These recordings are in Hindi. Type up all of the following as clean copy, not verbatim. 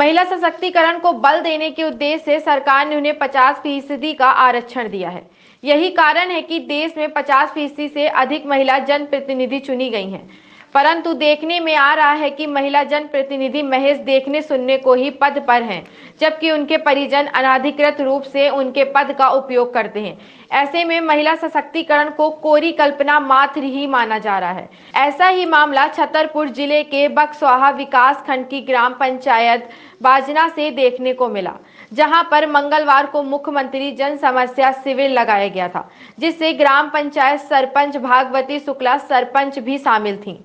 महिला सशक्तिकरण को बल देने के उद्देश्य से सरकार ने उन्हें 50% का आरक्षण दिया है। यही कारण है कि देश में 50% से अधिक महिला जनप्रतिनिधि चुनी गई हैं। परंतु देखने में आ रहा है कि महिला जनप्रतिनिधि महज देखने सुनने को ही पद पर हैं, जबकि उनके परिजन अनाधिकृत रूप से उनके पद का उपयोग करते हैं। ऐसे में महिला सशक्तिकरण को कोरी कल्पना मात्र ही माना जा रहा है। ऐसा ही मामला छतरपुर जिले के बक्सवाहा विकास खंड की ग्राम पंचायत बाजना से देखने को मिला, जहां पर मंगलवार को मुख्यमंत्री जन समस्या शिविर लगाया गया था, जिससे ग्राम पंचायत सरपंच भागवती शुक्ला सरपंच भी शामिल थीं।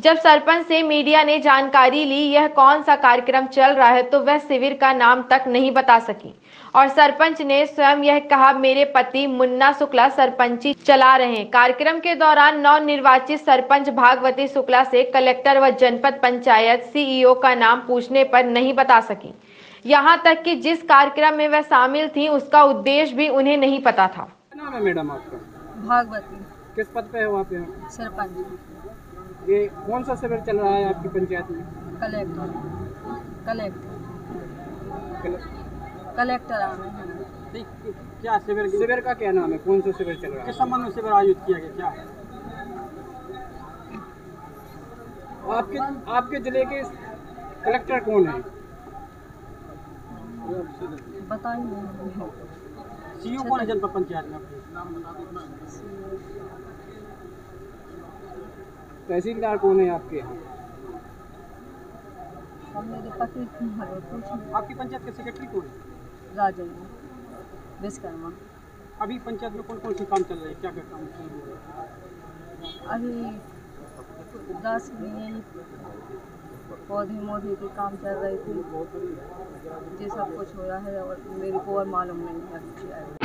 जब सरपंच से मीडिया ने जानकारी ली यह कौन सा कार्यक्रम चल रहा है, तो वह शिविर का नाम तक नहीं बता सकी और सरपंच ने स्वयं यह कहा, मेरे पति मुन्ना शुक्ला सरपंची चला रहे हैं। कार्यक्रम के दौरान नवनिर्वाचित सरपंच भागवती शुक्ला से कलेक्टर व जनपद पंचायत सीईओ का नाम पूछने पर नहीं बता सकी। यहाँ तक कि जिस कार्यक्रम में वह शामिल थी उसका उद्देश्य भी उन्हें नहीं पता था। नाम है मैडम आपका? भागवती। किस पद पे हो आप यहाँ? सरपंच। ये कौन सा शिविर चल रहा है आपकी पंचायत में? कलेक्टर। क्या शिविर का क्या नाम है? कौन सा शिविर चल रहा है? किस संबंध में शिविर आयोजित किया गया? क्या आपके जिले के कलेक्टर कौन है? सीईओ कौन है जनपद पंचायत में? तहसीलदार कौन है आपके? आपकी पंचायत के सेक्रेटरी कौन है? राजेंद्र विश्वकर्मा। अभी पंचायत में कौन कौन से काम चल रहे हैं? क्या क्या काम चल रहा है? अभी 10 पौधे के काम चल रहे थे। ये सब कुछ हो रहा है और मेरे को और मालूम नहीं है।